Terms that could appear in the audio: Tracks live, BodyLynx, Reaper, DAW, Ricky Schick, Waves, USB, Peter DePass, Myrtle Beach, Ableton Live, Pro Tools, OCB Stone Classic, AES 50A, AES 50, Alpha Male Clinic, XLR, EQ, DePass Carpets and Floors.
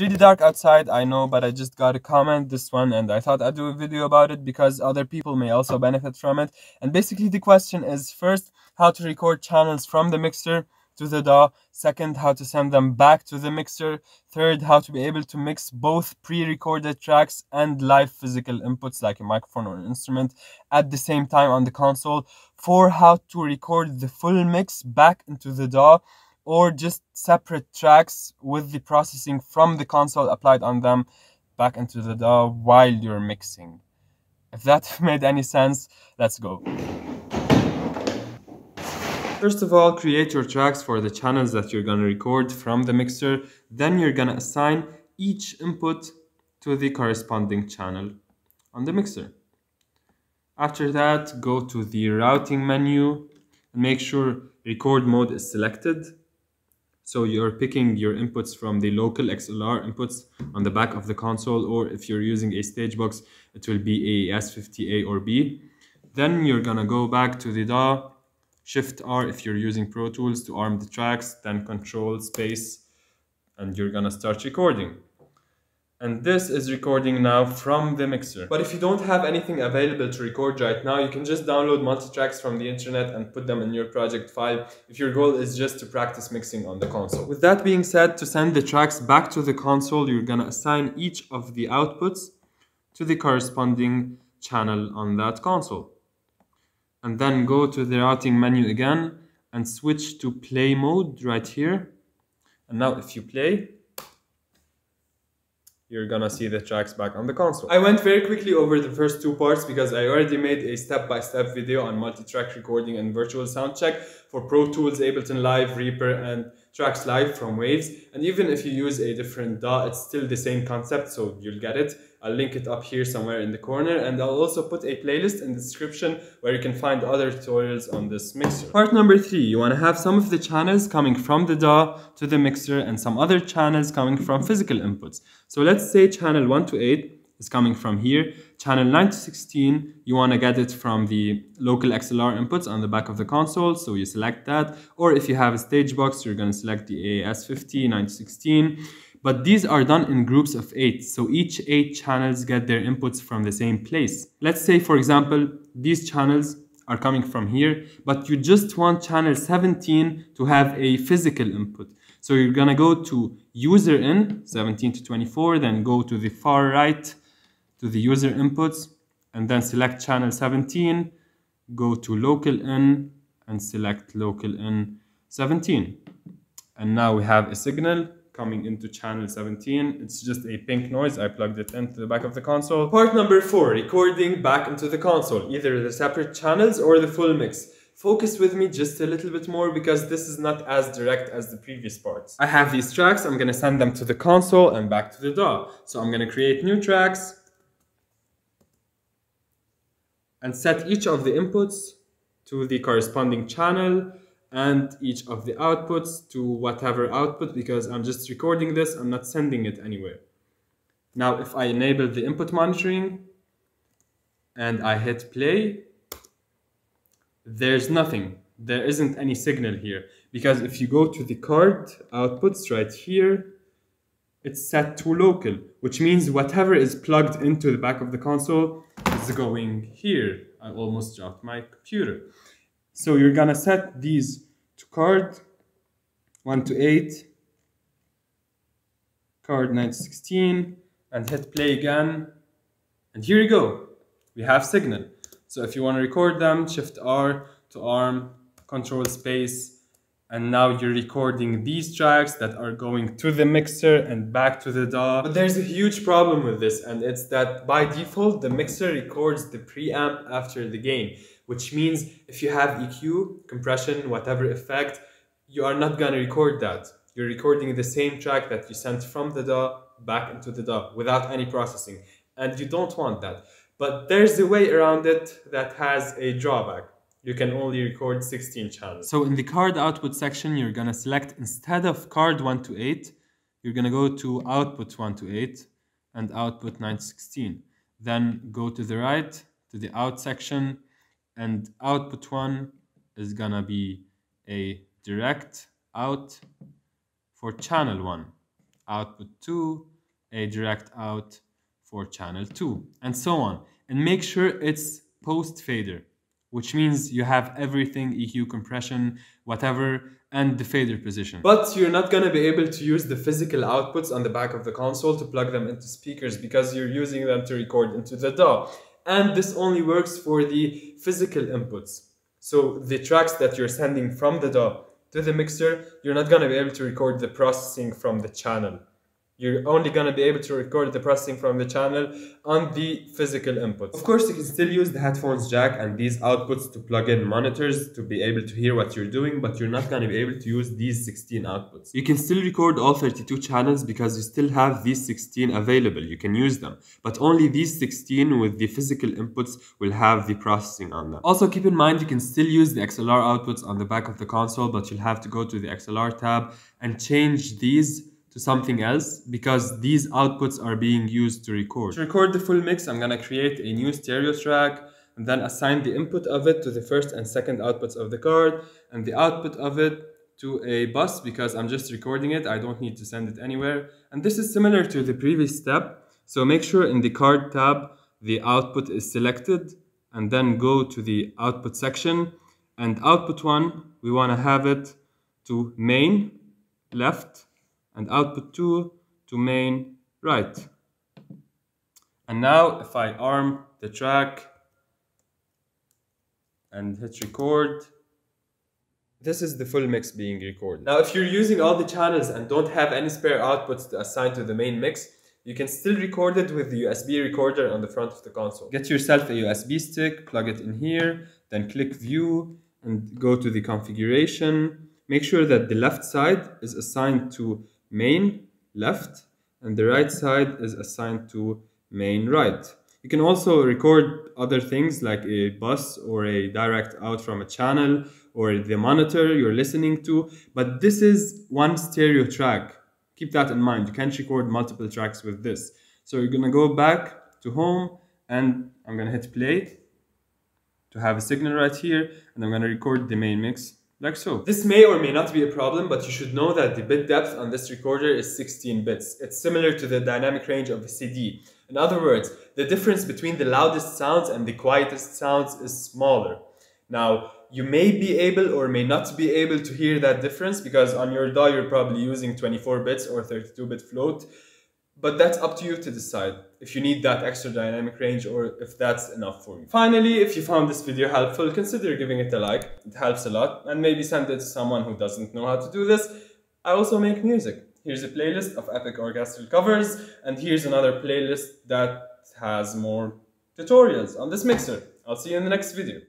It's really dark outside, I know, but I just got a comment, this one, and I thought I'd do a video about it because other people may also benefit from it. And basically the question is, first, how to record channels from the mixer to the DAW, second, how to send them back to the mixer, third, how to be able to mix both pre-recorded tracks and live physical inputs like a microphone or an instrument at the same time on the console, four, how to record the full mix back into the DAW or just separate tracks with the processing from the console applied on them back into the DAW while you're mixing. If that made any sense, let's go. First of all, create your tracks for the channels that you're going to record from the mixer. Then you're going to assign each input to the corresponding channel on the mixer. After that, go to the routing menu and make sure record mode is selected. So you're picking your inputs from the local XLR inputs on the back of the console, or if you're using a stage box, it will be AES 50A or B. Then you're going to go back to the DAW. Shift R if you're using Pro Tools to arm the tracks, then Control Space, and you're gonna start recording. And this is recording now from the mixer. But if you don't have anything available to record right now, you can just download multi-tracks from the internet and put them in your project file if your goal is just to practice mixing on the console. With that being said, to send the tracks back to the console, you're gonna assign each of the outputs to the corresponding channel on that console. And then go to the routing menu again and switch to play mode right here. And now if you play, you're gonna see the tracks back on the console. I went very quickly over the first two parts because I already made a step-by-step video on multi-track recording and virtual soundcheck for Pro Tools, Ableton Live, Reaper, and Tracks Live from Waves. And even if you use a different DAW, it's still the same concept, so you'll get it. I'll link it up here somewhere in the corner, and I'll also put a playlist in the description where you can find other tutorials on this mixer. Part number three, you want to have some of the channels coming from the DAW to the mixer and some other channels coming from physical inputs. So let's say channel 1 to 8 is coming from here. Channel 9 to 16, you want to get it from the local XLR inputs on the back of the console, so you select that. Or if you have a stage box, you're going to select the AES 50, 9 to 16. But these are done in groups of 8, so each 8 channels get their inputs from the same place. Let's say, for example, these channels are coming from here, but you just want channel 17 to have a physical input. So you're gonna go to user in, 17 to 24, then go to the far right to the user inputs, and then select channel 17, go to local in, and select local in 17. And now we have a signal coming into channel 17. It's just a pink noise. I plugged it into the back of the console. Part number four, recording back into the console, either the separate channels or the full mix. Focus with me just a little bit more because this is not as direct as the previous parts. I have these tracks. I'm gonna send them to the console and back to the DAW. So I'm gonna create new tracks and set each of the inputs to the corresponding channel and each of the outputs to whatever output, because I'm just recording this, I'm not sending it anywhere. Now if I enable the input monitoring and I hit play, there's nothing. There isn't any signal here, because if you go to the card outputs right here, it's set to local, which means whatever is plugged into the back of the console is going here. I almost dropped my computer. So you're gonna set these to card 1 to 8, card 9 to 16, and hit play again. And here you go, we have signal. So if you wanna record them, Shift R to arm, Control Space, and now you're recording these tracks that are going to the mixer and back to the DAW. But there's a huge problem with this, and it's that by default, the mixer records the preamp after the gain, which means if you have EQ, compression, whatever effect, you are not gonna record that. You're recording the same track that you sent from the DAW back into the DAW without any processing, and you don't want that. But there's a way around it that has a drawback. You can only record 16 channels. So in the card output section, you're gonna select, instead of card 1 to 8, you're gonna go to output 1 to 8 and output 9 to 16. Then go to the right, to the out section, and output 1 is gonna be a direct out for channel 1. output 2, a direct out for channel 2, and so on. And make sure it's post fader, which means you have everything, EQ, compression, whatever, and the fader position. But you're not going to be able to use the physical outputs on the back of the console to plug them into speakers, because you're using them to record into the DAW. And this only works for the physical inputs. So the tracks that you're sending from the DAW to the mixer, you're not going to be able to record the processing from the channel. You're only going to be able to record the processing from the channel on the physical input. Of course, you can still use the headphones jack and these outputs to plug in monitors to be able to hear what you're doing, but you're not going to be able to use these 16 outputs. You can still record all 32 channels because you still have these 16 available. You can use them, but only these 16 with the physical inputs will have the processing on them. Also, keep in mind you can still use the XLR outputs on the back of the console, but you'll have to go to the XLR tab and change these to something else, because these outputs are being used to record. To record the full mix, I'm gonna create a new stereo track and then assign the input of it to the first and second outputs of the card, and the output of it to a bus, because I'm just recording it, I don't need to send it anywhere. And this is similar to the previous step, so make sure in the card tab the output is selected, and then go to the output section, and output 1 we want to have it to main left, and output 2 to main right. And now if I arm the track and hit record, this is the full mix being recorded. Now if you're using all the channels and don't have any spare outputs to assign to the main mix, you can still record it with the USB recorder on the front of the console. Get yourself a USB stick, plug it in here, then click view and go to the configuration. Make sure that the left side is assigned to main left and the right side is assigned to main right. You can also record other things like a bus or a direct out from a channel or the monitor you're listening to, but this is one stereo track. Keep that in mind. You can't record multiple tracks with this. So you're gonna go back to home and I'm gonna hit play to have a signal right here, and I'm gonna record the main mix like so. This may or may not be a problem, but you should know that the bit depth on this recorder is 16 bits. It's similar to the dynamic range of a CD. In other words, the difference between the loudest sounds and the quietest sounds is smaller. Now, you may be able or may not be able to hear that difference because on your DAW you're probably using 24 bits or 32 bit float, but that's up to you to decide if you need that extra dynamic range or if that's enough for you. Finally, if you found this video helpful, consider giving it a like. It helps a lot, and maybe send it to someone who doesn't know how to do this. I also make music. Here's a playlist of epic orchestral covers, and here's another playlist that has more tutorials on this mixer. I'll see you in the next video.